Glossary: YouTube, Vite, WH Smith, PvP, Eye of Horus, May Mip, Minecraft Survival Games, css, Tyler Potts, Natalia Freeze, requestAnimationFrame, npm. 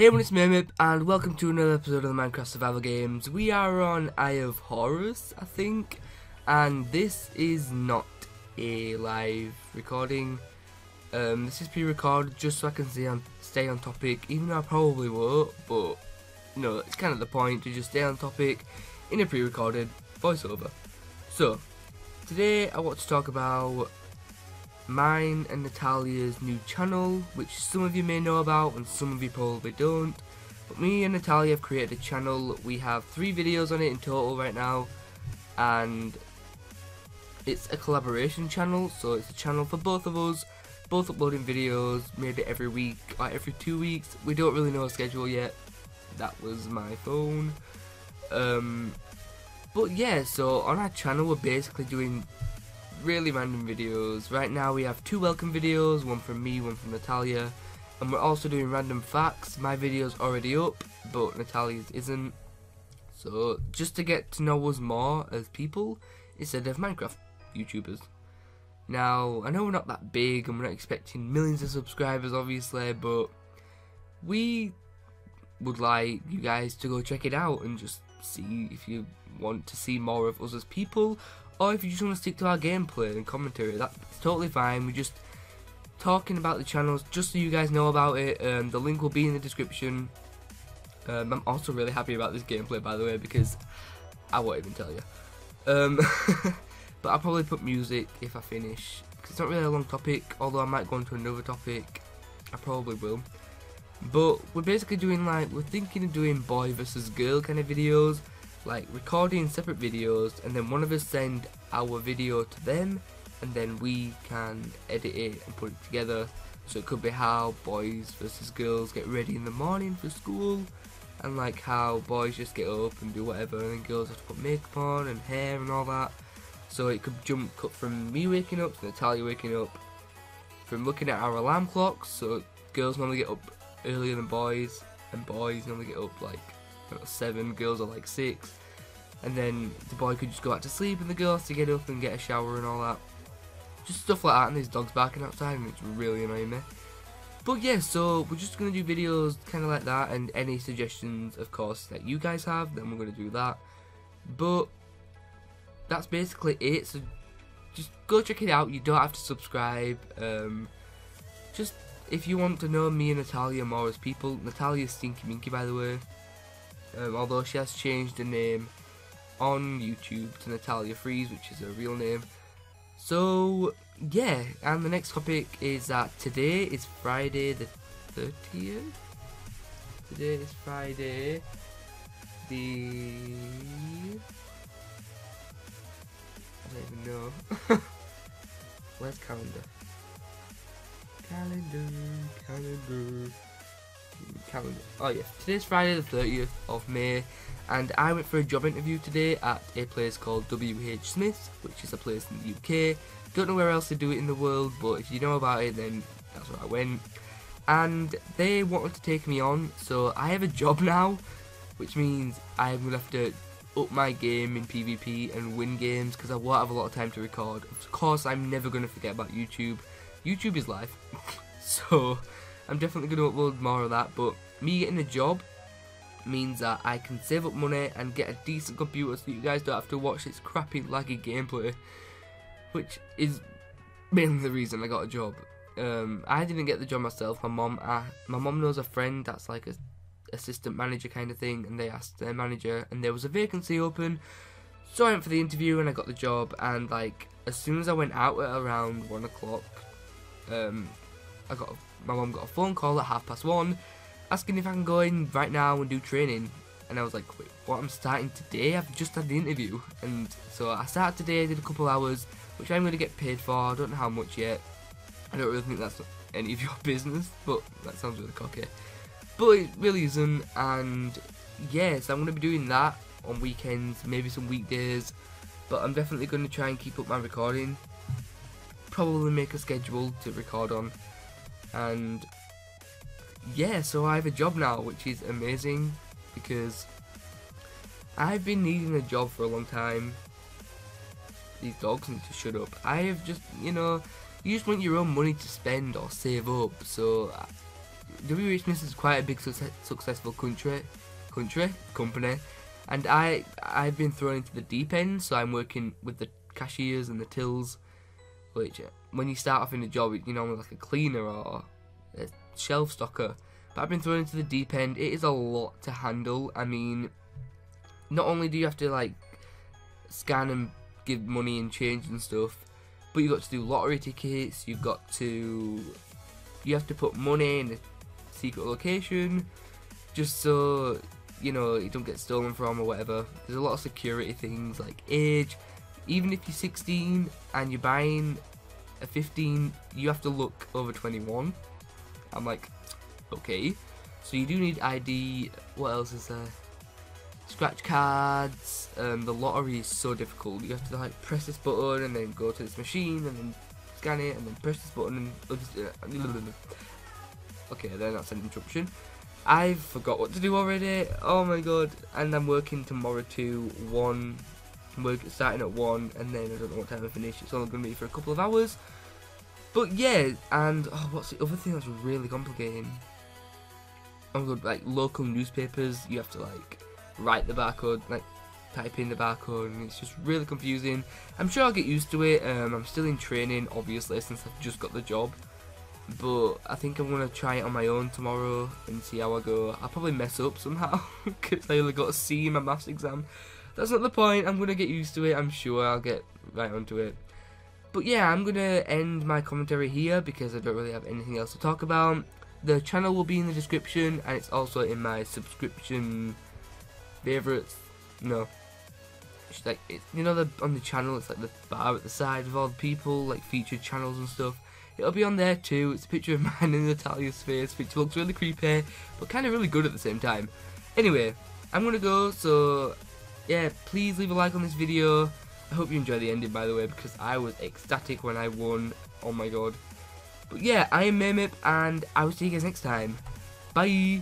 Hey everyone, it's May Mip, and welcome to another episode of the Minecraft Survival Games. We are on Eye of Horus, I think, and this is not a live recording. This is pre-recorded just so I can stay on topic, even though I probably won't, but you know, it's kind of the point to just stay on topic in a pre-recorded voiceover. So, today I want to talk about mine and Natalia's new channel, which some of you may know about and some of you probably don't, but me and Natalia have created a channel. We have 3 videos on it in total right now, and it's a collaboration channel, so it's a channel for both of us, both uploading videos maybe every week or every 2 weeks. We don't really know a schedule yet. That was my phone. But yeah, so on our channel we're basically doing really random videos. Right now we have 2 welcome videos, one from me, one from Natalia, and we're also doing random facts. My video's already up, but Natalia's isn't. So just to get to know us more as people instead of Minecraft YouTubers. Now I know we're not that big and we're not expecting millions of subscribers obviously, but we would like you guys to go check it out and just see if you want to see more of us as people, or if you just want to stick to our gameplay and commentary. That's totally fine. We're just talking about the channels just so you guys know about it. The link will be in the description. I'm also really happy about this gameplay, by the way, because I won't even tell you. But I'll probably put music if I finish, because it's not really a long topic, although I might go into another topic. I probably will. But we're basically doing, like, we're thinking of doing boy versus girl kind of videos, like recording separate videos, and then one of us send our video to them, and then we can edit it and put it together. So it could be how boys versus girls get ready in the morning for school, and like how boys just get up and do whatever, and then girls have to put makeup on and hair and all that. So it could cut from me waking up to Natalia waking up, from looking at our alarm clocks. So girls normally get up earlier than boys, and boys normally get up like 7, girls are like 6, and then the boy could just go back to sleep and the girl has to get up and get a shower and all that, just stuff like that. And there's dogs barking outside and it's really annoying me, but yeah, so we're just going to do videos kind of like that, and any suggestions of course that you guys have, then we're going to do that. But that's basically it, so just go check it out. You don't have to subscribe. Just if you want to know me and Natalia more as people. Natalia's Stinky Minky, by the way. Although she has changed the name on YouTube to Natalia Freeze, which is her real name. So yeah, and the next topic is that today is Friday the 30th. Today is Friday the... I don't even know. Where's calendar? Calendar. Oh yeah, today's Friday the 30th of May, and I went for a job interview today at a place called WH Smith, which is a place in the UK. Don't know where else to do it in the world, but if you know about it, then that's where I went. And they wanted to take me on, so I have a job now, which means I'm gonna have to up my game in PvP and win games, because I won't have a lot of time to record. Of course, I'm never gonna forget about YouTube. YouTube is life. So I'm definitely going to upload more of that, but me getting a job means that I can save up money and get a decent computer so you guys don't have to watch this crappy laggy gameplay, which is mainly the reason I got a job. I didn't get the job myself. My mom knows a friend that's like an assistant manager kind of thing, and they asked their manager and there was a vacancy open, so I went for the interview and I got the job. And like as soon as I went out at around 1 o'clock, my mum got a phone call at 1:30 asking if I can go in right now and do training. And I was like, wait, what? I'm starting today? I've just had the interview. And so I started today, did a couple hours, which I'm going to get paid for. I don't know how much yet. I don't really think that's any of your business, but that sounds really cocky. But it really isn't. And yes, yeah, so I'm going to be doing that on weekends, maybe some weekdays. But I'm definitely going to try and keep up my recording. Probably make a schedule to record on. And yeah, so I have a job now, which is amazing, because I've been needing a job for a long time. These dogs need to shut up. I have just, you know, you just want your own money to spend or save up, so WH Smith is quite a big successful company, and I've been thrown into the deep end, so I'm working with the cashiers and the tills, which when you start off in a job, you know, like a cleaner or a shelf stocker, but I've been thrown into the deep end. It is a lot to handle. I mean, not only do you have to like scan and give money and change and stuff, but you've got to do lottery tickets, you have to put money in a secret location just so, you know, you don't get stolen from or whatever. There's a lot of security things like age. Even if you're 16 and you're buying a 15, you have to look over 21. I'm like, okay. So you do need ID. What else is there? Scratch cards. The lottery is so difficult. You have to like press this button and then go to this machine and then scan it and then press this button and okay, then that's an interruption. I forgot what to do already. Oh my god! And I'm working tomorrow to 1. We're starting at 1, and then I don't know what time I finish. It's only going to be for a couple of hours. But yeah, and oh, what's the other thing that's really complicating? Oh my god, like local newspapers, you have to like write the barcode, like type in the barcode, and it's just really confusing. I'm sure I'll get used to it. I'm still in training, obviously, since I've just got the job. But I think I'm going to try it on my own tomorrow and see how I go. I'll probably mess up somehow because I only got a C in my maths exam. That's not the point. I'm going to get used to it. I'm sure I'll get right onto it. But yeah, I'm going to end my commentary here because I don't really have anything else to talk about. The channel will be in the description, and it's also in my subscription favorites. No. It's like, you know, on the channel, it's like the bar at the side of all the people, like featured channels and stuff. It'll be on there too. It's a picture of mine and Natalia's face, which looks really creepy, but kind of really good at the same time. Anyway, I'm going to go, so yeah, please leave a like on this video. I hope you enjoy the ending, by the way, because I was ecstatic when I won. Oh my god. But yeah, I am May Mip, and I will see you guys next time. Bye!